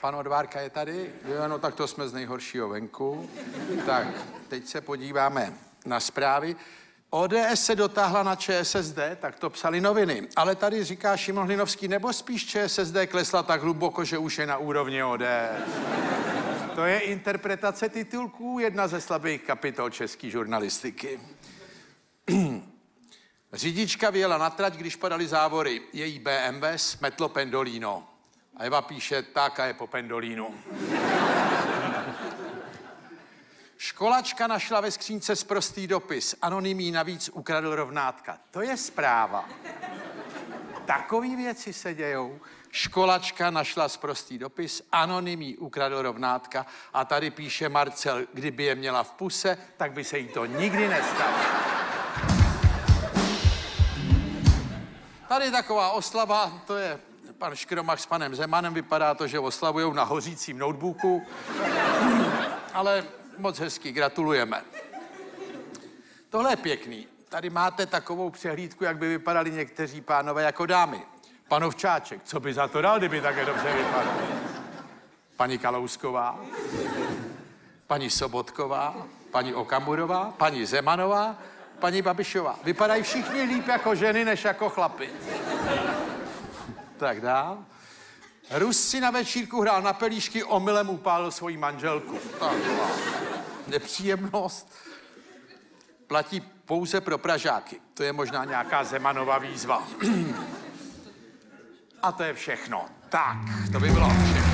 Pan Odvárka je tady? Jo, no tak to jsme z nejhoršího venku. Tak, teď se podíváme na zprávy. ODS se dotáhla na ČSSD, tak to psali noviny. Ale tady říká Šimon Hlinovský, nebo spíš ČSSD klesla tak hluboko, že už je na úrovni ODS. To je interpretace titulků, jedna ze slabých kapitol české žurnalistiky. Řidička vyjela na trať, když padaly závory. Její BMW smetlo Pendolino. A Eva píše, tak a je po Pendolinu. Školačka našla ve skřínce sprostý dopis. Anonymní navíc ukradl rovnátka. To je zpráva. Takový věci se dějou. Školačka našla sprostý dopis. Anonymní ukradl rovnátka. A tady píše Marcel, kdyby je měla v puse, tak by se jí to nikdy nestalo. Tady taková oslava, to je pan Škromach s panem Zemanem, vypadá to, že oslavujou na hořícím notebooku. Ale moc hezky, gratulujeme. Tohle je pěkný. Tady máte takovou přehlídku, jak by vypadali někteří pánové jako dámy. Panovčáček, co by za to dal, kdyby také dobře vypadal? Paní Kalousková, paní Sobotková, paní Okamurová, paní Zemanová, paní Babišová. Vypadají všichni líp jako ženy, než jako chlapi. Tak dál. Rus si na večírku hrál na pelíšky, omylem upálil svoji manželku. Taková nepříjemnost. Platí pouze pro Pražáky. To je možná nějaká Zemanova výzva. A to je všechno. Tak, to by bylo všechno.